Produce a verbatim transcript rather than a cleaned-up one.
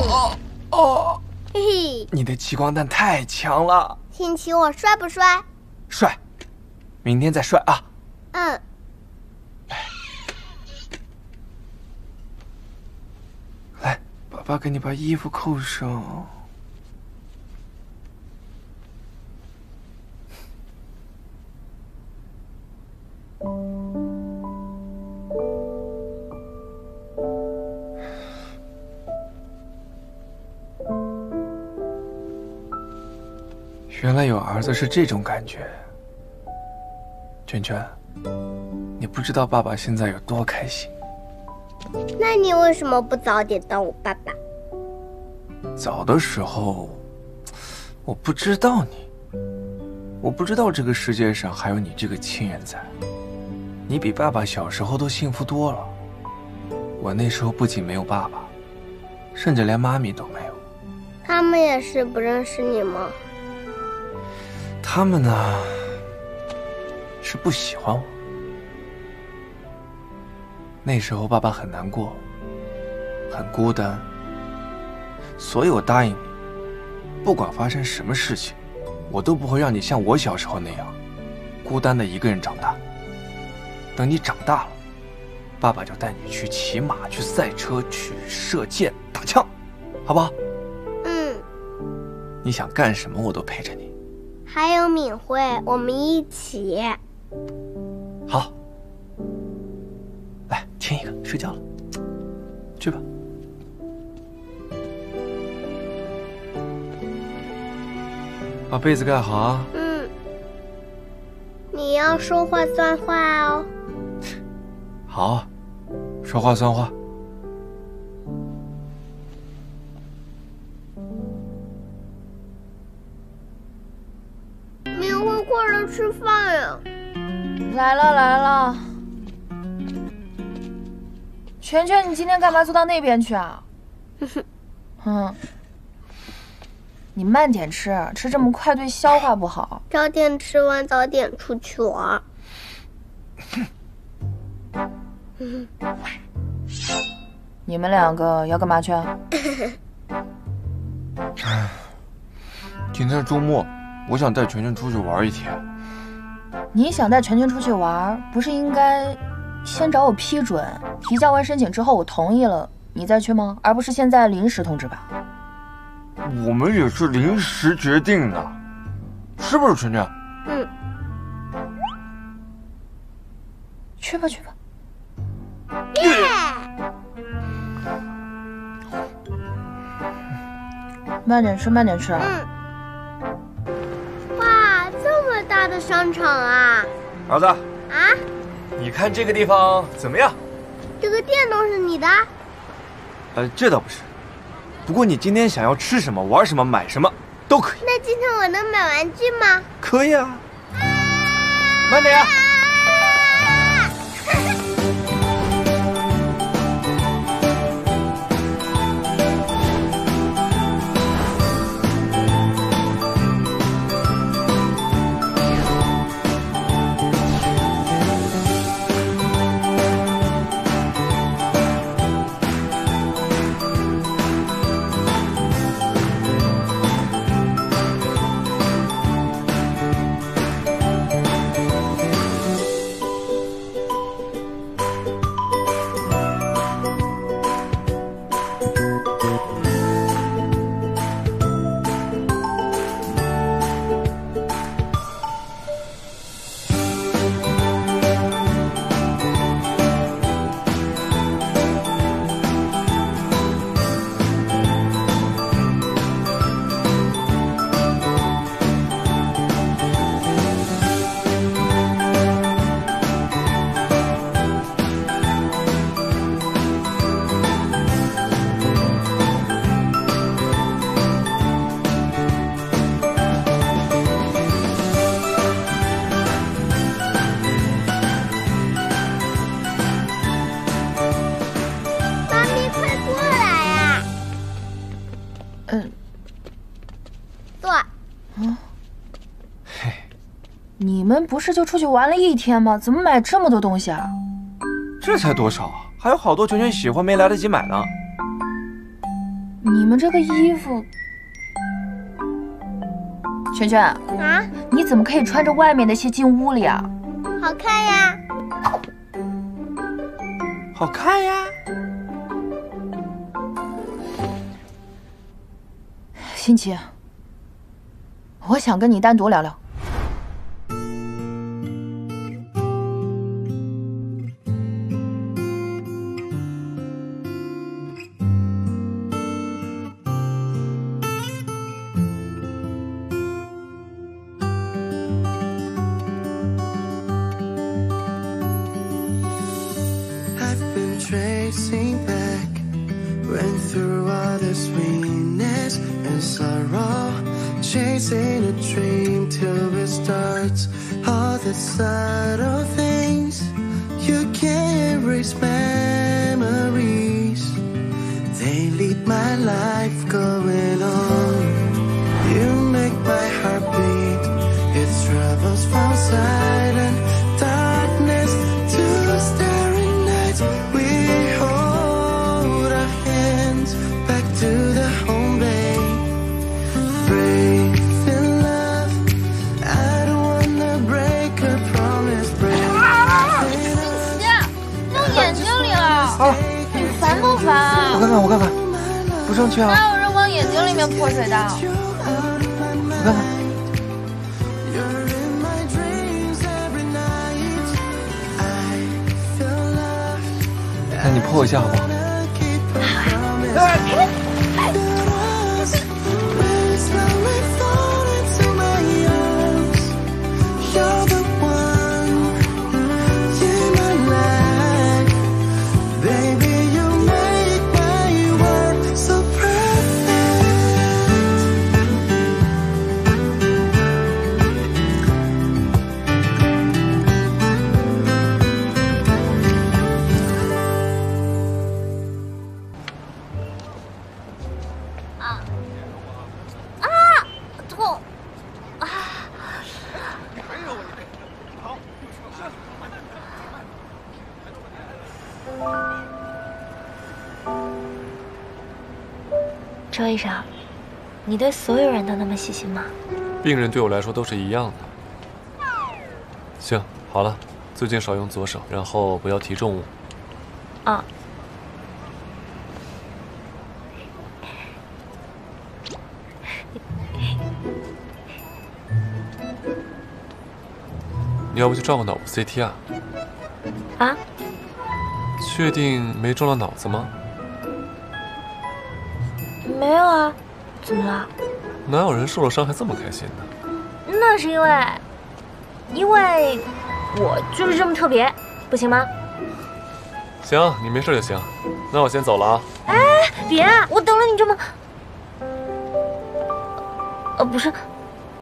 哦哦哦！嘿嘿，你的激光弹太强了。天晴，我帅不帅？帅，明天再帅啊。嗯。来，来，爸爸给你把衣服扣上。 原来有儿子是这种感觉，圈圈，你不知道爸爸现在有多开心。那你为什么不早点当我爸爸？早的时候，我不知道你，我不知道这个世界上还有你这个亲人在。你比爸爸小时候都幸福多了。我那时候不仅没有爸爸，甚至连妈咪都没有。他们也是不认识你吗？ 他们呢，是不喜欢我。那时候爸爸很难过，很孤单，所以我答应你，不管发生什么事情，我都不会让你像我小时候那样，孤单的一个人长大。等你长大了，爸爸就带你去骑马、去赛车、去射箭、打枪，好不好？嗯。你想干什么，我都陪着你。 还有敏慧，我们一起。好，来亲一个，睡觉了，去吧。把被子盖好啊。嗯。你要说话算话哦。好，说话算话。 过来吃饭呀！来了来了，全全，你今天干嘛坐到那边去啊？嗯，你慢点吃，吃这么快对消化不好。早点吃完，早点出去玩。你们两个要干嘛去啊？今天是周末。 我想带全全出去玩一天。你想带全全出去玩，不是应该先找我批准？提交完申请之后，我同意了，你再去吗？而不是现在临时通知吧？我们也是临时决定的，是不是全全？嗯。去吧去吧。慢点吃，慢点吃。嗯。 大的商场啊，儿子啊，你看这个地方怎么样？这个店都是你的？呃，这倒不是，不过你今天想要吃什么、玩什么、买什么都可以。那今天我能买玩具吗？可以啊。慢点啊！你们不是就出去玩了一天吗？怎么买这么多东西啊？这才多少啊，还有好多全全喜欢没来得及买呢。你们这个衣服，圈圈啊，你怎么可以穿着外面那些进屋里啊？好看呀，好看呀。新奇，我想跟你单独聊聊。 Tracing back, went through all the sweetness and sorrow, chasing a dream till it starts. All the subtle things you can't erase, memories they leave my life going on. You make my heart beat, it travels from silent darkness to starry nights. Wow. 我看看，我看看，不正确啊！哪有人往眼睛里面泼水的？我看看。 那你泼我一下好不好？周医生，你对所有人都那么细心吗？病人对我来说都是一样的。行，好了，最近少用左手，然后不要提重物。啊。你要不去照个脑部 C T 啊？啊？确定没撞到脑子吗？ 没有啊，怎么了？哪有人受了伤还这么开心呢？那是因为，因为我就是这么特别，不行吗？行，你没事就行。那我先走了啊。哎，别啊，我等了你这么……呃，不是，